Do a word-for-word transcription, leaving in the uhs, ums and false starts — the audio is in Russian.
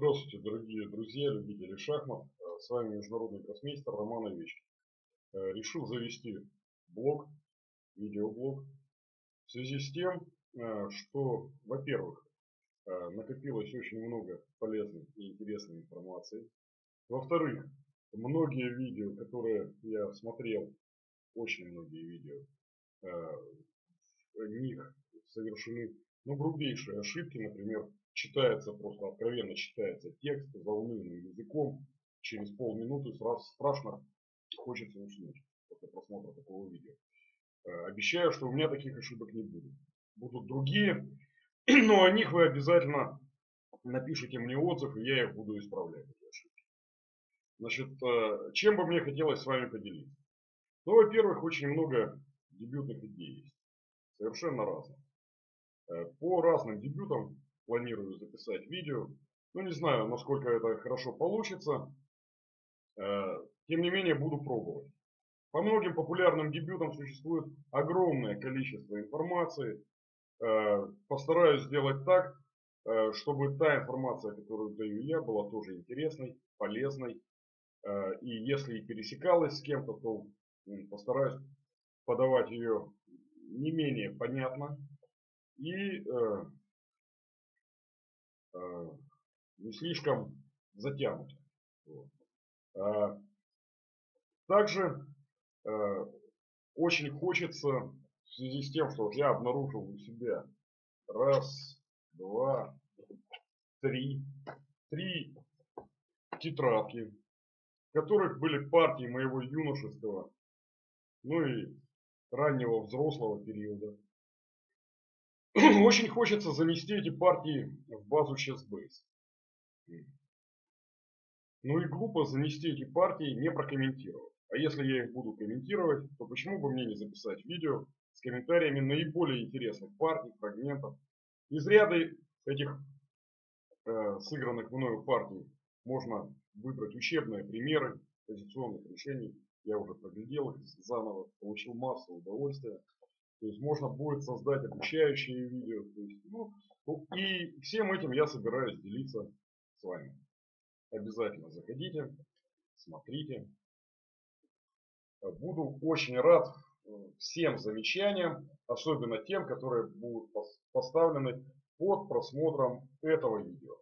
Здравствуйте, дорогие друзья, любители шахмат. С вами международный гроссмейстер Роман Овечкин. Решил завести блог, видеоблог, в связи с тем, что, во-первых, накопилось очень много полезной и интересной информации. Во-вторых, многие видео, которые я смотрел, очень многие видео, в них совершены, ну, грубейшие ошибки. Например, читается, просто откровенно читается текст заунывным языком. Через полминуты сразу страшно хочется уснуть после просмотра такого видео. Обещаю, что у меня таких ошибок не будет. Будут другие, но о них вы обязательно напишите мне отзыв, и я их буду исправлять, эти ошибки. Значит, чем бы мне хотелось с вами поделиться? Ну, во-первых, очень много дебютных идей есть. Совершенно разных. По разным дебютам планирую записать видео. Ну, не знаю, насколько это хорошо получится. Тем не менее, буду пробовать. По многим популярным дебютам существует огромное количество информации. Постараюсь сделать так, чтобы та информация, которую даю я, была тоже интересной, полезной. И если и пересекалась с кем-то, то постараюсь подавать ее не менее понятно и не слишком затянуто. Также очень хочется, в связи с тем, что я обнаружил у себя раз, два, три, три тетрадки, в которых были партии моего юношеского, ну и раннего взрослого периода. Очень хочется занести эти партии в базу ChessBase. Ну и глупо занести эти партии не прокомментировать. А если я их буду комментировать, то почему бы мне не записать видео с комментариями наиболее интересных партий, фрагментов. Из ряда этих э, сыгранных мною партий можно выбрать учебные примеры позиционных решений. Я уже проглядел их заново, получил массу удовольствия. То есть можно будет создать обучающие видео. То есть, ну, и всем этим я собираюсь делиться с вами. Обязательно заходите, смотрите. Буду очень рад всем замечаниям, особенно тем, которые будут поставлены под просмотром этого видео.